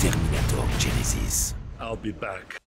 Terminator Genisys. I'll be back.